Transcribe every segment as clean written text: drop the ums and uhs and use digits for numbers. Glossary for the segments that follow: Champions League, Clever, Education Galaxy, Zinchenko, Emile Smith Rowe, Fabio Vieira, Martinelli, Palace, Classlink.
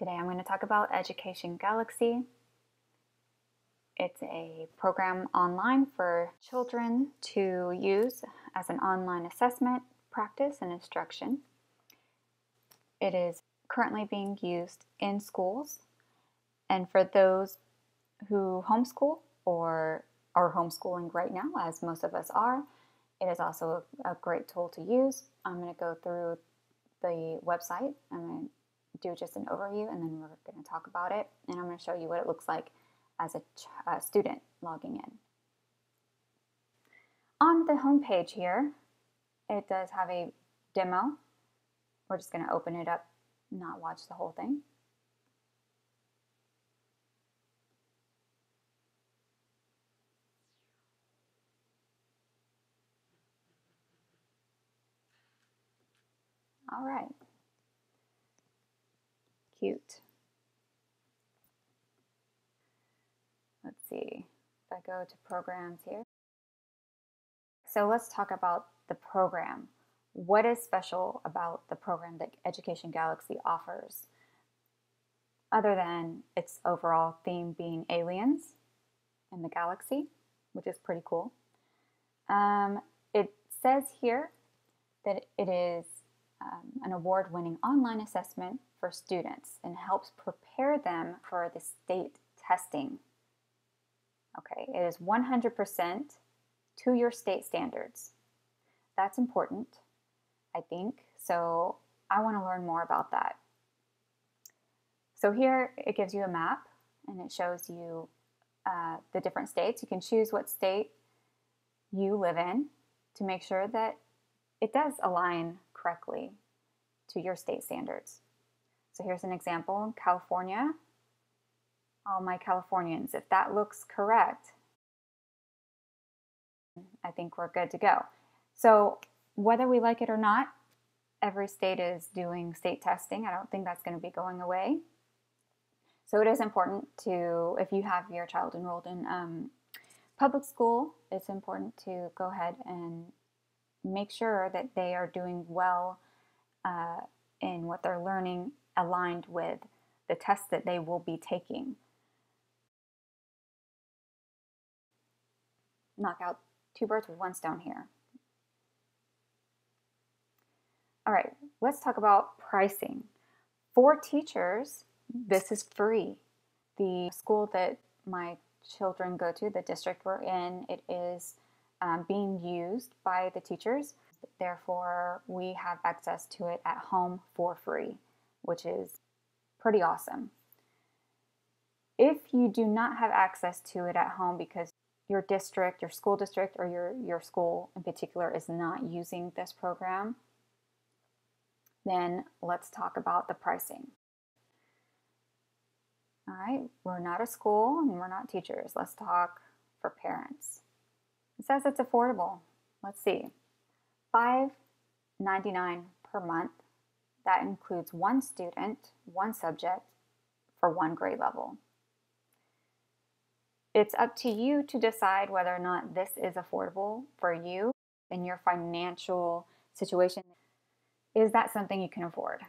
Today I'm going to talk about Education Galaxy. It's a program online for children to use as an online assessment, practice, and instruction. It is currently being used in schools, and for those who homeschool or are homeschooling right now, as most of us are, it is also a great tool to use. I'm going to go through the website. I'm going to do just an overview, and then we're going to talk about it, and I'm going to show you what it looks like as a student logging in. On the home page here, it does have a demo. We're just going to open it up, not watch the whole thing. All right. Cute. Let's see if I go to programs here. So let's talk about the program. What is special about the program that Education Galaxy offers, other than its overall theme being aliens and the galaxy, which is pretty cool? It says here that it is an award-winning online assessment for students and helps prepare them for the state testing. Okay, it is 100% to your state standards. That's important, I think. So I want to learn more about that. So here it gives you a map, and it shows you the different states. You can choose what state you live in to make sure that it does align correctly to your state standards. So here's an example, California. All my Californians, if that looks correct, I think we're good to go. So whether we like it or not, every state is doing state testing. I don't think that's going to be going away. So it is important to, if you have your child enrolled in public school, it's important to go ahead and make sure that they are doing well in what they're learning, aligned with the tests that they will be taking. Knock out two birds with one stone here. All right, let's talk about pricing. For teachers, this is free. The school that my children go to, the district we're in, it is being used by the teachers. Therefore, we have access to it at home for free, which is pretty awesome. If you do not have access to it at home because your district, your school district, or your school in particular is not using this program, then let's talk about the pricing. All right, we're not a school and we're not teachers. Let's talk for parents. It says it's affordable. Let's see. $5.99 per month. That includes one student, one subject, for one grade level. It's up to you to decide whether or not this is affordable for you and your financial situation. Is that something you can afford?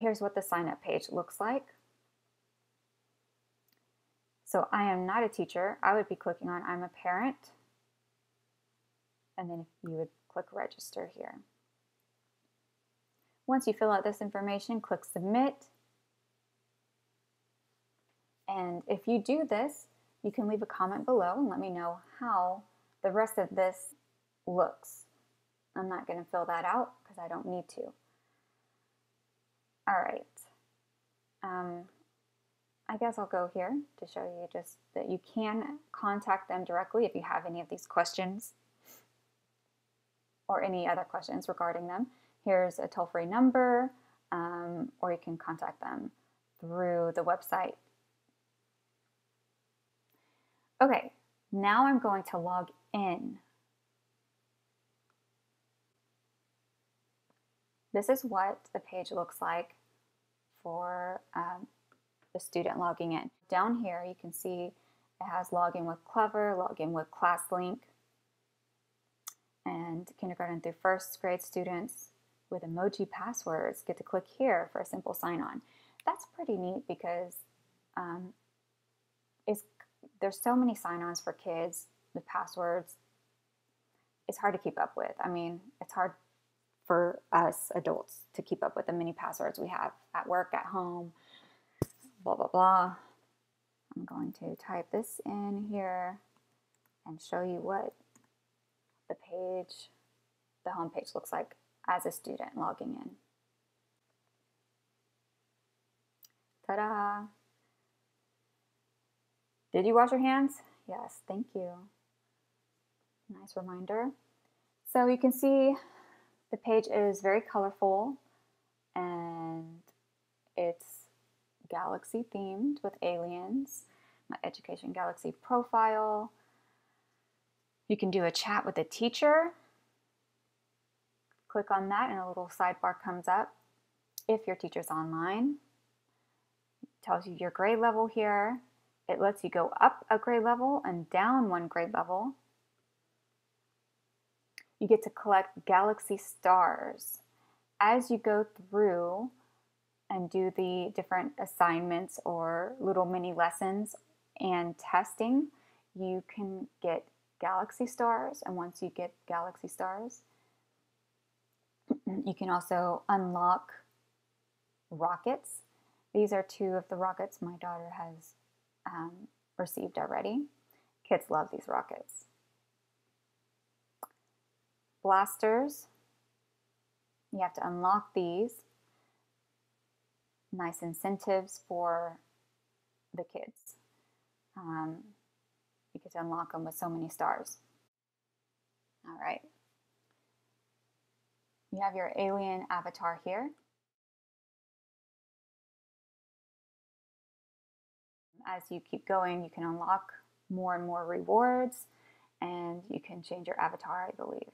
Here's what the sign-up page looks like. So I am not a teacher. I would be clicking on I'm a parent. And then you would click register here. Once you fill out this information, click submit. And if you do this, you can leave a comment below and let me know how the rest of this looks. I'm not going to fill that out because I don't need to. All right. I guess I'll go here to show you just that you can contact them directly if you have any of these questions or any other questions regarding them. Here's a toll-free number, or you can contact them through the website. Okay, now I'm going to log in. This is what the page looks like for the student logging in. Down here, you can see it has login with Clever, login with Classlink, and kindergarten through first grade students, with emoji passwords get to click here for a simple sign-on. That's pretty neat because there's so many sign-ons for kids with passwords. It's hard to keep up with. I mean, it's hard for us adults to keep up with the many passwords we have at work, at home, blah, blah, blah. I'm going to type this in here and show you what the page, the home page looks like as a student logging in. Ta-da! Did you wash your hands? Yes, thank you. Nice reminder. So you can see the page is very colorful and it's Galaxy themed with aliens. My Education Galaxy profile. You can do a chat with a teacher. Click on that and a little sidebar comes up. If your teacher's online, it tells you your grade level here. It lets you go up a grade level and down one grade level. You get to collect Galaxy stars. As you go through and do the different assignments or little mini lessons and testing, you can get Galaxy stars. And once you get Galaxy stars, you can also unlock rockets. These are two of the rockets my daughter has received already. Kids love these rockets. Blasters, you have to unlock these. Nice incentives for the kids. You get to unlock them with so many stars. All right. You have your alien avatar here. As you keep going, you can unlock more and more rewards, and you can change your avatar, I believe.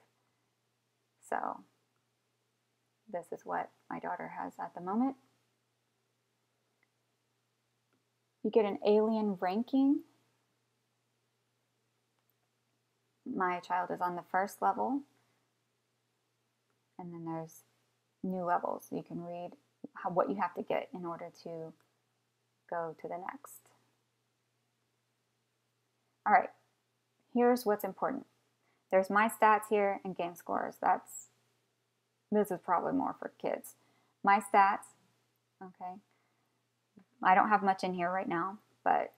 So this is what my daughter has at the moment. You get an alien ranking. My child is on the first level. And then there's new levels. You can read what you have to get in order to go to the next. All right, here's what's important. There's my stats here and game scores. This is probably more for kids. My stats, okay. I don't have much in here right now, but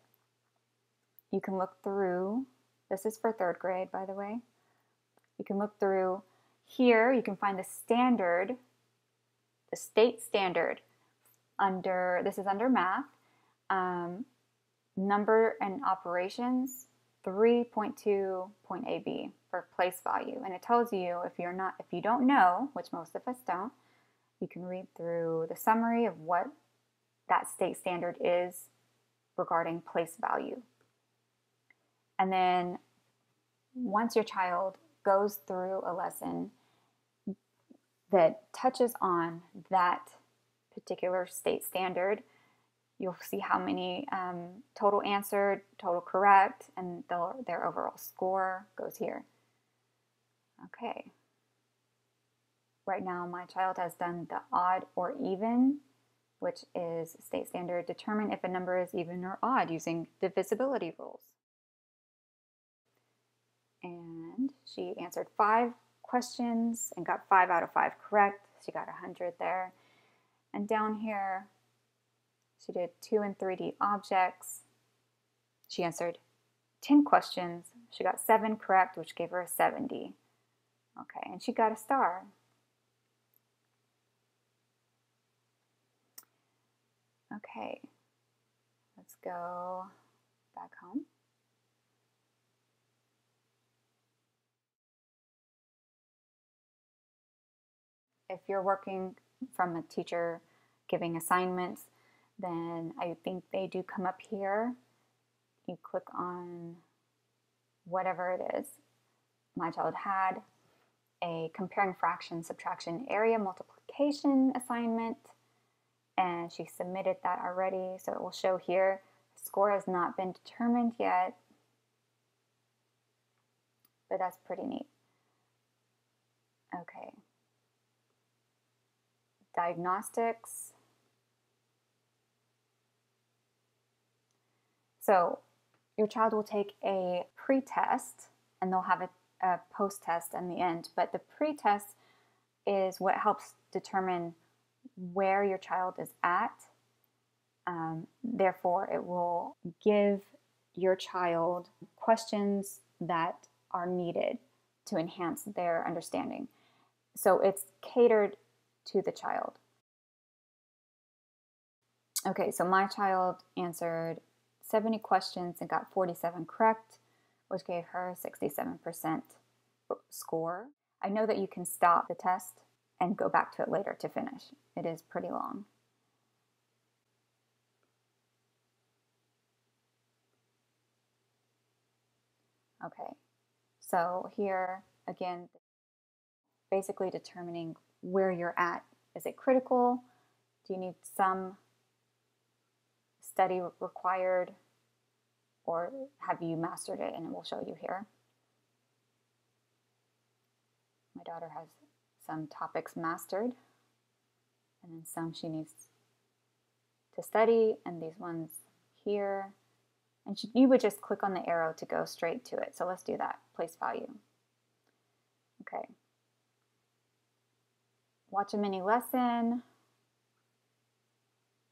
you can look through. This is for third grade, by the way. You can look through here. You can find the standard, the state standard under, this is under math, number and operations. 3.2.ab for place value, and it tells you if you don't know, which most of us don't, you can read through the summary of what that state standard is regarding place value. And then once your child goes through a lesson that touches on that particular state standard, you'll see how many total answered, total correct, and their overall score goes here. Okay. Right now, my child has done the odd or even, which is state standard. Determine if a number is even or odd using divisibility rules. And she answered 5 questions and got 5 out of 5 correct. She got 100 there. And down here, she did 2 and 3D objects. She answered 10 questions. She got 7 correct, which gave her a 70. Okay, and she got a star. Okay, let's go back home. If you're working from a teacher giving assignments, then I think they do come up here. You click on whatever it is. My child had a comparing fraction, subtraction, area, multiplication assignment, and she submitted that already. So it will show here, score has not been determined yet, but that's pretty neat. Okay. diagnostics. So your child will take a pre-test and they'll have a post-test in the end, but the pre-test is what helps determine where your child is at. Therefore, it will give your child questions that are needed to enhance their understanding. So it's catered to the child. Okay, so my child answered 70 questions and got 47 correct, which gave her 67% score. I know that you can stop the test and go back to it later to finish. It is pretty long. Okay, so here again, basically determining where you're at. Is it critical? Do you need some study required? Or have you mastered it? And it will show you here. My daughter has some topics mastered, and then some she needs to study, and these ones here. And you would just click on the arrow to go straight to it. So let's do that, place value. Okay. Watch a mini lesson.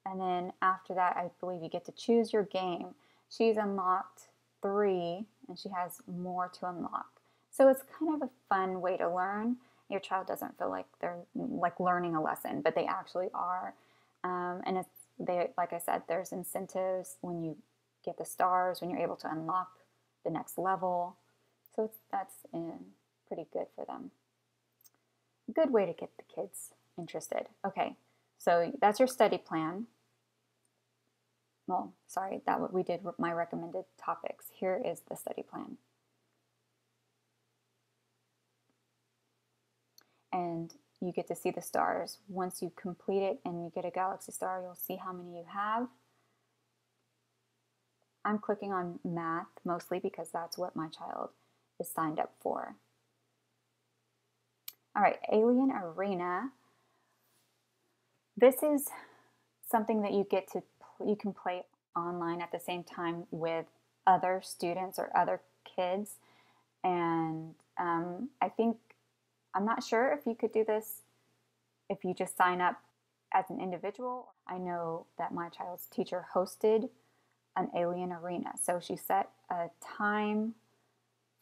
And then after that, I believe you get to choose your game. She's unlocked 3 and she has more to unlock. So it's kind of a fun way to learn. Your child doesn't feel like they're like learning a lesson, but they actually are. And it's, like I said, there's incentives when you get the stars, when you're able to unlock the next level. So that's pretty good for them. Good way to get the kids interested. Okay, so that's your study plan. Well, sorry, that's what we did with my recommended topics. Here is the study plan. And you get to see the stars. Once you complete it and you get a galaxy star, you'll see how many you have. I'm clicking on math mostly because that's what my child is signed up for. All right, Alien Arena. This is something that you get to, you can play online at the same time with other students or other kids. And I think, I'm not sure if you could do this if you just sign up as an individual. I know that my child's teacher hosted an Alien Arena. So she set a time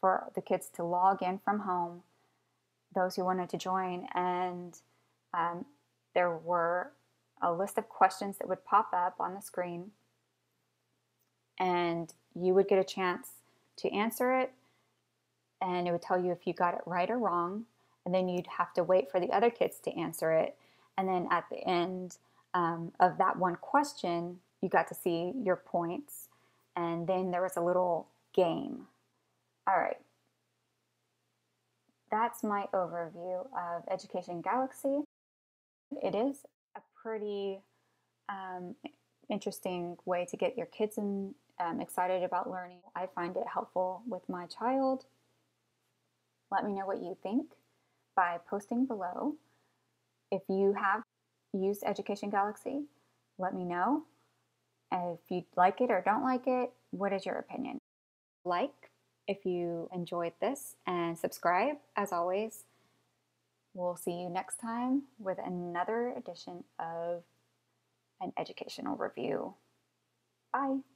for the kids to log in from home, those who wanted to join, and there were a list of questions that would pop up on the screen, and you would get a chance to answer it, and it would tell you if you got it right or wrong, and then you'd have to wait for the other kids to answer it, and then at the end of that one question, you got to see your points, and then there was a little game. All right, that's my overview of Education Galaxy. It is a pretty interesting way to get your kids excited about learning. I find it helpful with my child. Let me know what you think by posting below. If you have used Education Galaxy, let me know. If you like it or don't like it, what is your opinion? Like if you enjoyed this, and subscribe as always. We'll see you next time with another edition of an educational review. Bye.